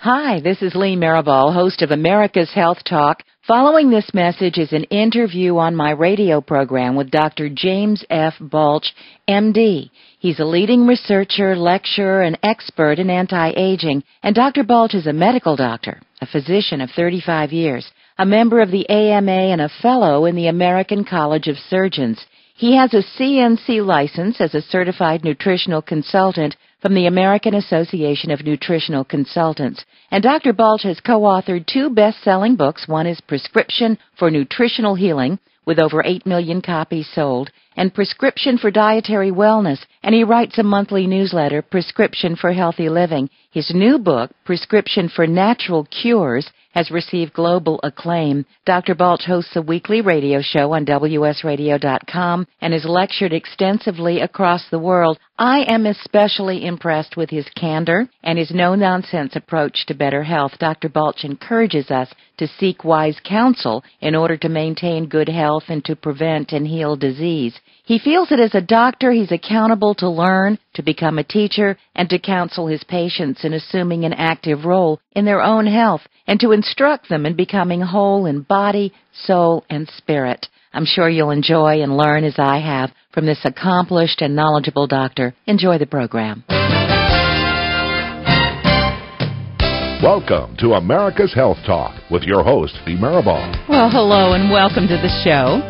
Hi, this is Lee Maribal, host of America's Health Talk. Following this message is an interview on my radio program with Dr. James F. Balch, M.D. He's a leading researcher, lecturer, and expert in anti-aging, and Dr. Balch is a medical doctor, a physician of 35 years, a member of the AMA, and a fellow in the American College of Surgeons. He has a CNC license as a certified nutritional consultant from the American Association of Nutritional Consultants. And Dr. Balch has co-authored two best-selling books. One is Prescription for Nutritional Healing, with over 8 million copies sold, and Prescription for Dietary Wellness, and he writes a monthly newsletter, Prescription for Healthy Living. His new book, Prescription for Natural Cures, has received global acclaim. Dr. Balch hosts a weekly radio show on wsradio.com and has lectured extensively across the world. I am especially impressed with his candor and his no-nonsense approach to better health. Dr. Balch encourages us to seek wise counsel in order to maintain good health and to prevent and heal disease. He feels that as a doctor, he's accountable to learn, to become a teacher, and to counsel his patients in assuming an active role in their own health, and to instruct them in becoming whole in body, soul, and spirit. I'm sure you'll enjoy and learn as I have from this accomplished and knowledgeable doctor. Enjoy the program. Welcome to America's Health Talk with your host, Lee Maribal. Well, hello and welcome to the show.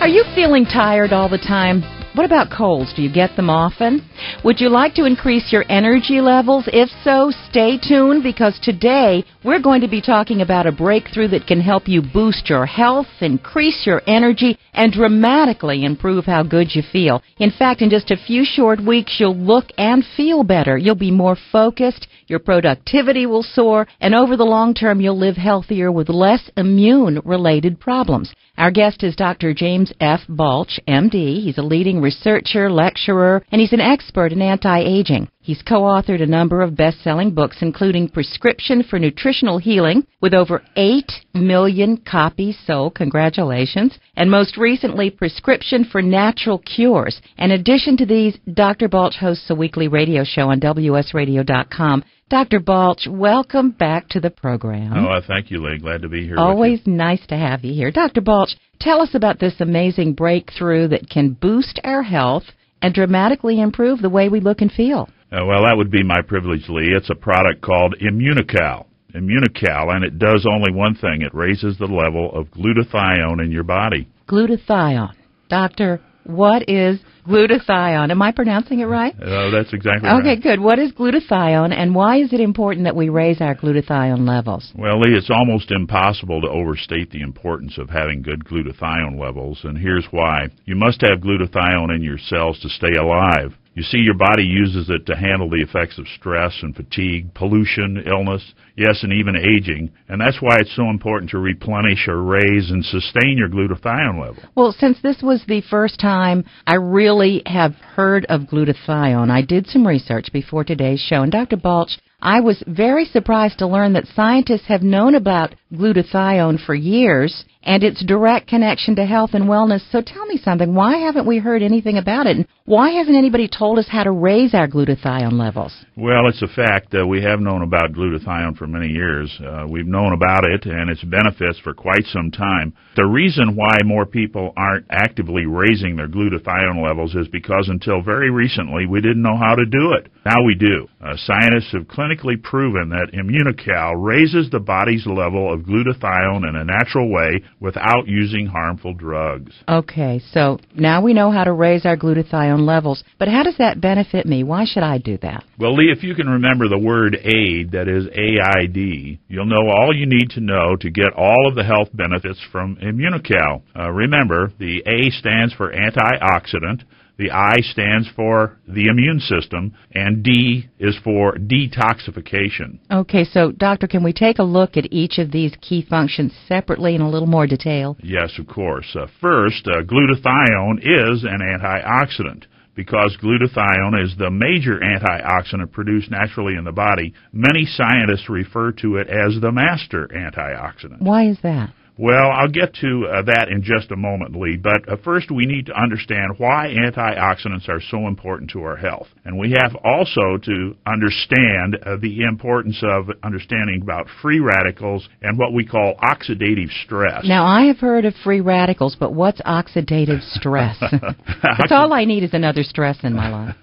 Are you feeling tired all the time? What about colds? Do you get them often? Would you like to increase your energy levels? If so, stay tuned, because today we're going to be talking about a breakthrough that can help you boost your health, increase your energy, and dramatically improve how good you feel. In fact, in just a few short weeks, you'll look and feel better. You'll be more focused, your productivity will soar, and over the long term, you'll live healthier with less immune-related problems. Our guest is Dr. James F. Balch, M.D. He's a leading researcher, lecturer, and he's an expert in anti-aging. He's co-authored a number of best-selling books, including Prescription for Nutritional Healing, with over 8 million copies sold. Congratulations. And most recently, Prescription for Natural Cures. In addition to these, Dr. Balch hosts a weekly radio show on wsradio.com. Dr. Balch, welcome back to the program. Oh, thank you, Lee. Glad to be here. Always nice to have you here. Dr. Balch, tell us about this amazing breakthrough that can boost our health and dramatically improve the way we look and feel. Well, that would be my privilege, Lee. It's a product called Immunocal. Immunocal, and it does only one thing. It raises the level of glutathione in your body. Glutathione. Doctor, what is glutathione? Am I pronouncing it right? That's exactly right. Okay, good. What is glutathione, and why is it important that we raise our glutathione levels? Well, Lee, it's almost impossible to overstate the importance of having good glutathione levels, and here's why. You must have glutathione in your cells to stay alive. You see, your body uses it to handle the effects of stress and fatigue, pollution, illness, yes, and even aging. And that's why it's so important to replenish or raise and sustain your glutathione level. Well, since this was the first time I really have heard of glutathione, I did some research before today's show. And Dr. Balch, I was very surprised to learn that scientists have known about glutathione for years and its direct connection to health and wellness. So tell me something. Why haven't we heard anything about it? And why hasn't anybody told us how to raise our glutathione levels? Well, it's a fact that we have known about glutathione for many years. We've known about it and its benefits for quite some time. The reason why more people aren't actively raising their glutathione levels is because until very recently, we didn't know how to do it. Now we do. Scientists have clinically proven that Immunocal raises the body's level of glutathione in a natural way without using harmful drugs. Okay, so now we know how to raise our glutathione levels, but how does that benefit me? Why should I do that? Well, Lee, if you can remember the word AID, that is AID, you'll know all you need to know to get all of the health benefits from Immunocal. Remember, the A stands for antioxidant, the I stands for the immune system, and D is for detoxification. Okay, so, Doctor, can we take a look at each of these key functions separately in a little more detail? Yes, of course. First, glutathione is an antioxidant. Because glutathione is the major antioxidant produced naturally in the body, many scientists refer to it as the master antioxidant. Why is that? Well, I'll get to that in just a moment, Lee, but first we need to understand why antioxidants are so important to our health. And we have also to understand the importance of understanding about free radicals and what we call oxidative stress. Now, I have heard of free radicals, but what's oxidative stress? That's all I need is another stress in my life.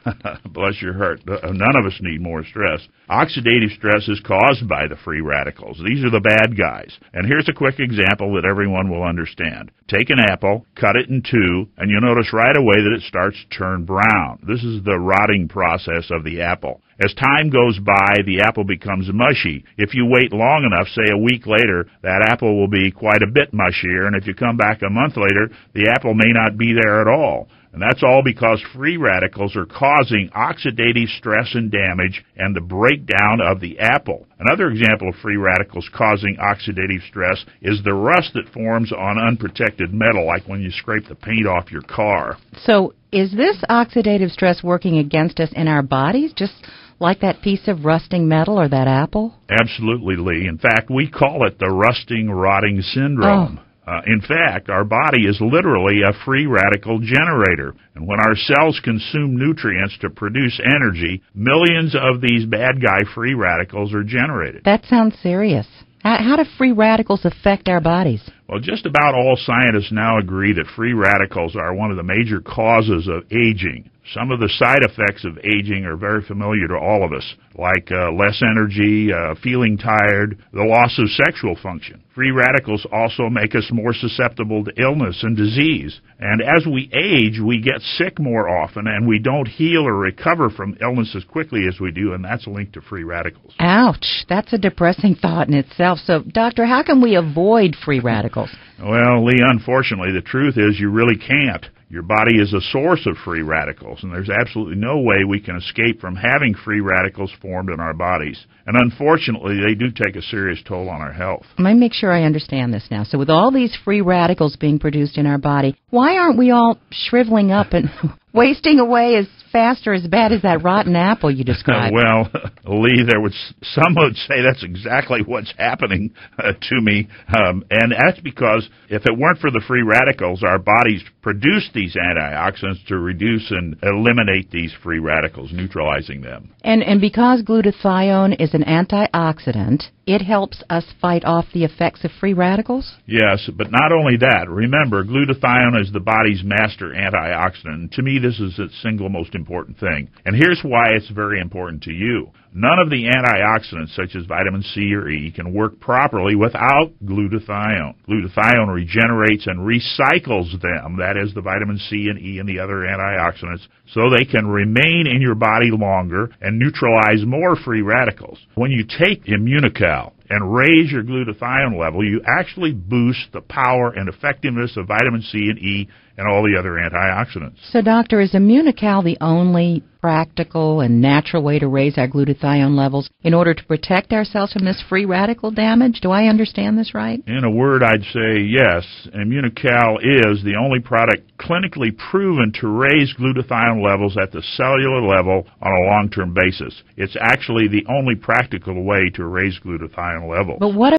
Bless your heart. None of us need more stress. Oxidative stress is caused by the free radicals. These are the bad guys. And here's a quick example that everyone will understand. Take an apple, cut it in two, and you'll notice right away that it starts to turn brown. This is the rotting process of the apple. As time goes by, the apple becomes mushy. If you wait long enough, say a week later, that apple will be quite a bit mushier, and if you come back a month later, the apple may not be there at all. And that's all because free radicals are causing oxidative stress and damage and the breakdown of the apple. Another example of free radicals causing oxidative stress is the rust that forms on unprotected metal, like when you scrape the paint off your car. So is this oxidative stress working against us in our bodies, just like that piece of rusting metal or that apple? Absolutely, Lee. In fact, we call it the rusting, rotting syndrome. Oh. In fact, our body is literally a free radical generator. And when our cells consume nutrients to produce energy, millions of these bad guy free radicals are generated. That sounds serious. How do free radicals affect our bodies? Well, just about all scientists now agree that free radicals are one of the major causes of aging. Some of the side effects of aging are very familiar to all of us, like less energy, feeling tired, the loss of sexual function. Free radicals also make us more susceptible to illness and disease. And as we age, we get sick more often, and we don't heal or recover from illness as quickly as we do, and that's linked to free radicals. Ouch. That's a depressing thought in itself. So, Doctor, how can we avoid free radicals? Well, Lee, unfortunately, the truth is you really can't. Your body is a source of free radicals, and there's absolutely no way we can escape from having free radicals formed in our bodies. And unfortunately, they do take a serious toll on our health. Let me make sure I understand this now. So with all these free radicals being produced in our body, why aren't we all shriveling up and wasting away as fast or as bad as that rotten apple you described? Well, Lee, some would say that's exactly what's happening to me. And that's because if it weren't for the free radicals, our bodies produce these antioxidants to reduce and eliminate these free radicals, neutralizing them. And because glutathione is an antioxidant, it helps us fight off the effects of free radicals? Yes, but not only that. Remember, glutathione is the body's master antioxidant. To me, this is the single most important thing. And here's why it's very important to you. None of the antioxidants, such as vitamin C or E, can work properly without glutathione. Glutathione regenerates and recycles them, that is the vitamin C and E and the other antioxidants, so they can remain in your body longer and neutralize more free radicals. When you take Immunocal and raise your glutathione level, you actually boost the power and effectiveness of vitamin C and E and all the other antioxidants. So, Doctor, is Immunocal the only practical and natural way to raise our glutathione levels in order to protect ourselves from this free radical damage? Do I understand this right? In a word, I'd say yes. Immunocal is the only product clinically proven to raise glutathione levels at the cellular level on a long-term basis. It's actually the only practical way to raise glutathione levels. But what